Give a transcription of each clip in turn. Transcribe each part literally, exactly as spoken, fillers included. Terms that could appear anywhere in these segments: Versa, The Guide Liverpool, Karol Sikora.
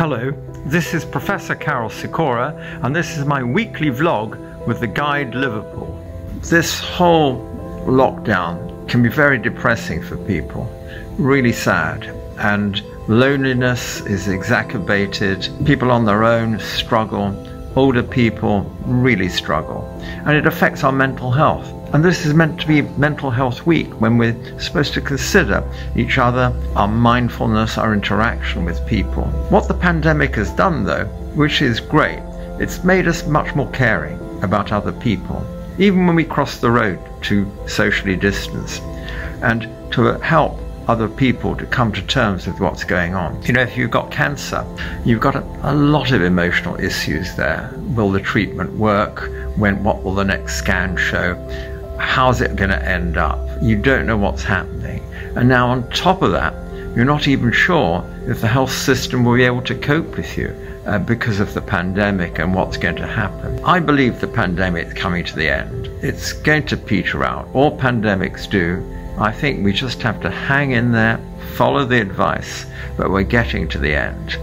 Hello, this is Professor Karol Sikora, and this is my weekly vlog with The Guide Liverpool. This whole lockdown can be very depressing for people, really sad, and loneliness is exacerbated. People on their own struggle, older people really struggle, and it affects our mental health. And this is meant to be Mental Health Week, when we're supposed to consider each other, our mindfulness, our interaction with people. What the pandemic has done, though, which is great, it's made us much more caring about other people, even when we cross the road to socially distance, and to help other people to come to terms with what's going on. You know, if you've got cancer, you've got a, a lot of emotional issues there. Will the treatment work? When, what will the next scan show? How's it going to end up? You don't know what's happening. And now on top of that, you're not even sure if the health system will be able to cope with you uh, because of the pandemic and what's going to happen. I believe the pandemic is coming to the end. It's going to peter out. All pandemics do. I think we just have to hang in there, follow the advice, but we're getting to the end.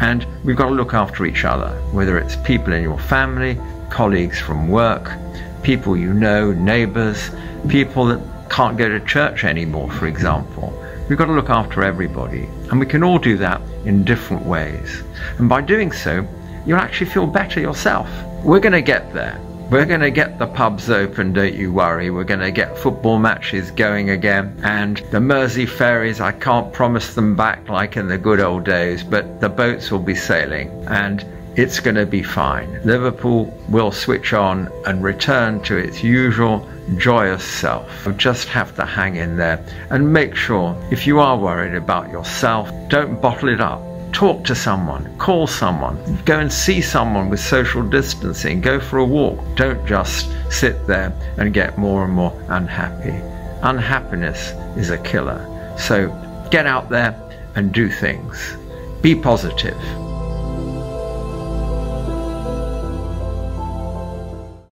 And we've got to look after each other, whether it's people in your family, colleagues from work, people you know, neighbours, people that can't go to church anymore, for example. We've got to look after everybody, and we can all do that in different ways. And by doing so, you'll actually feel better yourself. We're going to get there. We're going to get the pubs open, don't you worry. We're going to get football matches going again, and the Mersey ferries, I can't promise them back like in the good old days, but the boats will be sailing, and it's going to be fine. Liverpool will switch on and return to its usual joyous self. You just have to hang in there and make sure, if you are worried about yourself, don't bottle it up. Talk to someone, call someone, go and see someone with social distancing, go for a walk. Don't just sit there and get more and more unhappy. Unhappiness is a killer. So get out there and do things. Be positive.